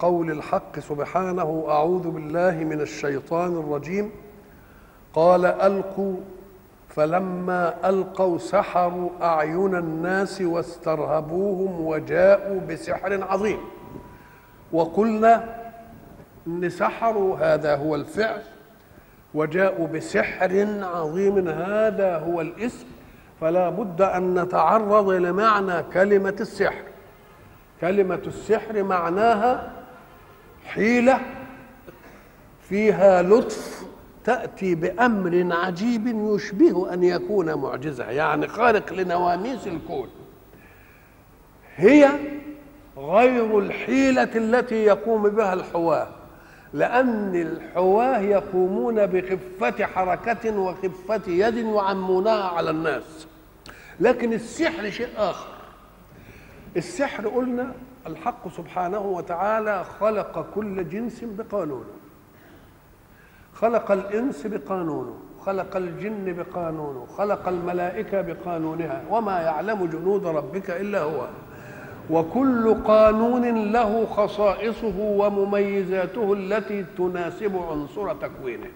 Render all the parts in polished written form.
قول الحق سبحانه: أعوذ بالله من الشيطان الرجيم. قال: ألقوا، فلما ألقوا سحروا أعين الناس واسترهبوهم وجاءوا بسحر عظيم. وقلنا إن سحروا هذا هو الفعل، وجاءوا بسحر عظيم هذا هو الاسم، فلا بد أن نتعرض لمعنى كلمة السحر. كلمة السحر معناها حيلة فيها لطف، تأتي بأمر عجيب يشبه أن يكون معجزة، يعني خارق لنواميس الكون. هي غير الحيلة التي يقوم بها الحواة، لأن الحواة يقومون بخفة حركة وخفة يد يعمونها على الناس. لكن السحر شيء آخر. السحر قلنا الحق سبحانه وتعالى خلق كل جنس بقانونه، خلق الإنس بقانونه، خلق الجن بقانونه، خلق الملائكة بقانونها، وما يعلم جنود ربك إلا هو، وكل قانون له خصائصه ومميزاته التي تناسب عنصر تكوينه.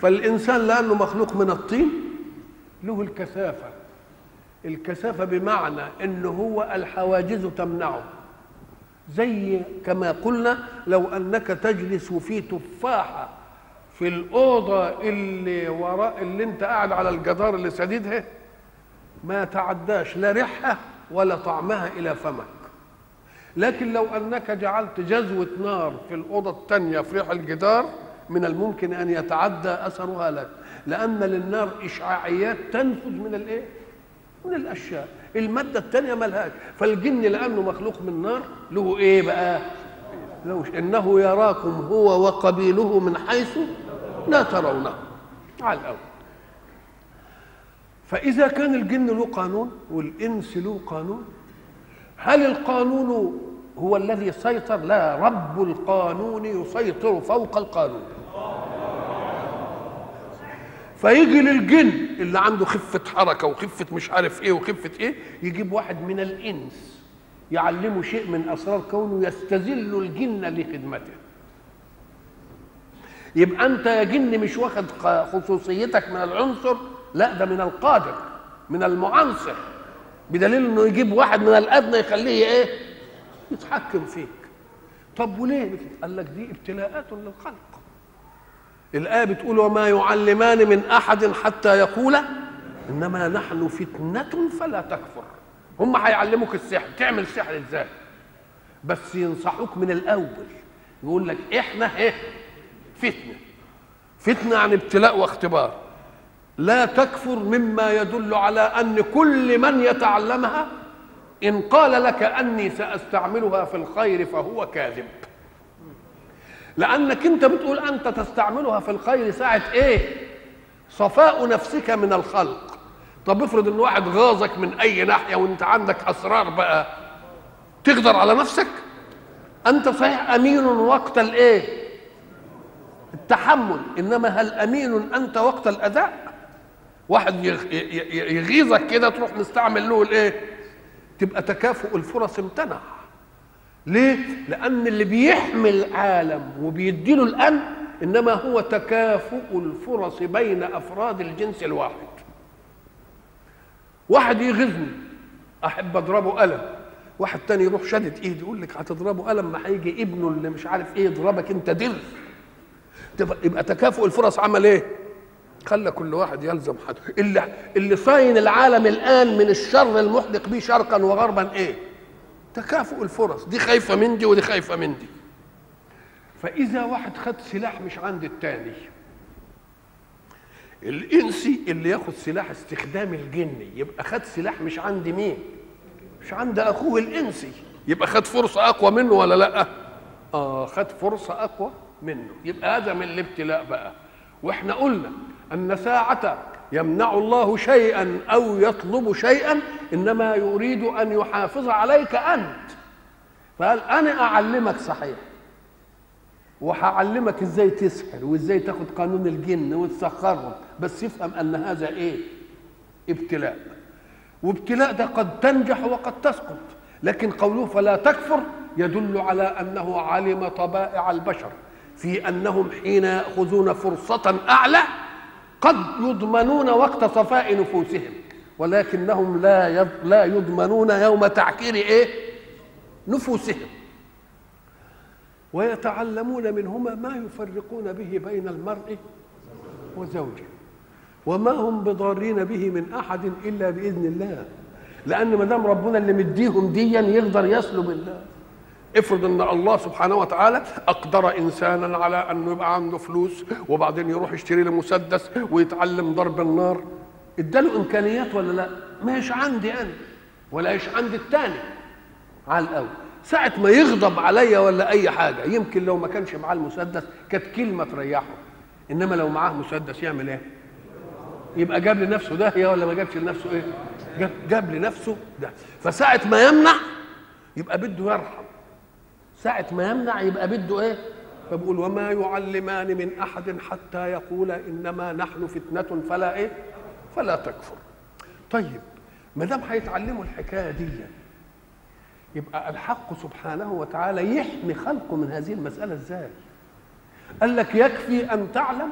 فالإنسان لأنه مخلوق من الطين له الكثافة. الكثافة بمعنى أنه هو الحواجز تمنعه، زي كما قلنا لو أنك تجلس في تفاحة في الأوضة اللي وراء اللي أنت قاعد على الجدار اللي سديدها، ما تعداش لا ريحها ولا طعمها إلى فمك. لكن لو أنك جعلت جزوة نار في الأوضة الثانية في ريح الجدار، من الممكن أن يتعدى أثرها لك، لأن للنار إشعاعيات تنفذ من الإيه؟ من الأشياء. المادة الثانية ملهاش. فالجن لأنه مخلوق من نار له إيه بقى؟ إنه يراكم هو وقبيله من حيث لا ترونه، على الأول. فإذا كان الجن له قانون والإنس له قانون، هل القانون هو الذي سيطر؟ لا، رب القانون يسيطر فوق القانون. فيجي للجن اللي عنده خفة حركة وخفة مش عارف ايه وخفة ايه، يجيب واحد من الإنس يعلمه شيء من أسرار كونه، يستذل الجن لخدمته. يبقى أنت يا جن مش واخد خصوصيتك من العنصر، لا ده من القادر من المعنصر، بدليل انه يجيب واحد من الادنى يخليه ايه؟ يتحكم فيك. طب وليه؟ قال لك دي ابتلاءات للخلق. الآية بتقول: وما يعلمان من احد حتى يقولا انما نحن فتنة فلا تكفر. هم هيعلموك السحر، تعمل سحر ازاي، بس ينصحوك من الاول، يقول لك احنا ايه؟ فتنة يعني ابتلاء واختبار، لا تكفر، مما يدل على أن كل من يتعلمها إن قال لك أني سأستعملها في الخير فهو كاذب. لأنك أنت بتقول أنت تستعملها في الخير ساعة إيه؟ صفاء نفسك من الخلق. طب افرض إن واحد غاظك من أي ناحية وأنت عندك أسرار بقى، تقدر على نفسك؟ أنت صحيح أمين وقت الإيه؟ التحمل، إنما هل أمين أنت وقت الأداء؟ واحد يغيظك كده تروح مستعمل له الايه؟ تبقى تكافؤ الفرص امتنع. ليه؟ لأن اللي بيحمي العالم وبيديله الأمن إنما هو تكافؤ الفرص بين أفراد الجنس الواحد. واحد يغيظني أحب أضربه قلم، واحد تاني يروح شادد إيدي يقول لك هتضربه قلم، ما هيجي ابنه اللي مش عارف إيه يضربك أنت دل. يبقى تكافؤ الفرص عمل إيه؟ خلى كل واحد يلزم حد. اللي صاين العالم الآن من الشر المحدق به شرقا وغربا إيه؟ تكافؤ الفرص، دي خايفة من دي ودي خايفة من دي. فإذا واحد خد سلاح مش عند التاني، الإنسي اللي ياخد سلاح استخدام الجني، يبقى خد سلاح مش عند مين؟ مش عند أخوه الإنسي، يبقى خد فرصة أقوى منه ولا لأ؟ آه، خد فرصة أقوى منه. يبقى هذا من الابتلاء بقى. وإحنا قلنا أن ساعة يمنع الله شيئا أو يطلب شيئا إنما يريد أن يحافظ عليك أنت. فقال أنا أعلمك صحيح، وهعلمك إزاي تسحر وإزاي تاخد قانون الجن وتسخره، بس يفهم أن هذا إيه؟ ابتلاء. وابتلاء ده قد تنجح وقد تسقط. لكن قوله فلا تكفر يدل على أنه علم طبائع البشر في أنهم حين يأخذون فرصة أعلى قد يضمنون وقت صفاء نفوسهم، ولكنهم لا يضمنون يوم تعكير إيه؟ نفوسهم. ويتعلمون منهما ما يفرقون به بين المرء وزوجه، وما هم بضارين به من أحد إلا بإذن الله، لأن ما دام ربنا اللي مديهم ديا يقدر يسلب الله. افرض ان الله سبحانه وتعالى اقدر انسانا على انه يبقى عنده فلوس وبعدين يروح يشتري له مسدس ويتعلم ضرب النار، اداله امكانيات ولا لا؟ ماش عندي انا ولا ايش عند الثاني على الاول. ساعه ما يغضب عليا ولا اي حاجه، يمكن لو ما كانش معاه المسدس كانت كلمه تريحه، انما لو معاه مسدس يعمل ايه؟ يبقى جاب لنفسه ده يا ولا ما جابش لنفسه ايه؟ جاب لنفسه ده. فساعه ما يمنع يبقى بده يرحم، ساعة ما يمنع يبقى بده ايه؟ فبقول وما يعلمان من احد حتى يقول انما نحن فتنة فلا ايه؟ فلا تكفر. طيب ما دام هيتعلموا الحكاية دي يبقى الحق سبحانه وتعالى يحمي خلقه من هذه المسألة ازاي؟ قال لك يكفي ان تعلم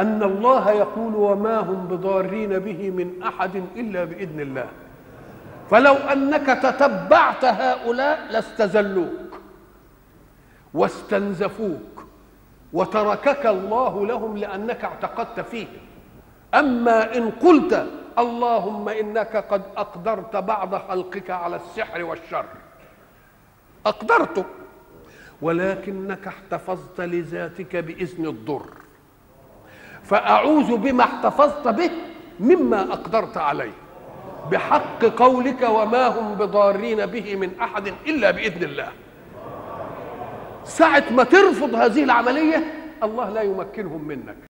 ان الله يقول وما هم بضارين به من احد الا باذن الله، فلو انك تتبعت هؤلاء لاستزلوك واستنزفوك وتركك الله لهم لانك اعتقدت فيهم. اما ان قلت اللهم انك قد اقدرت بعض خلقك على السحر والشر، اقدرته ولكنك احتفظت لذاتك باذن الضر، فاعوذ بما احتفظت به مما اقدرت عليه بحق قولك وما هم بضارين به من أحد إلا بإذن الله. ساعة ما ترفض هذه العملية الله لا يمكنهم منك،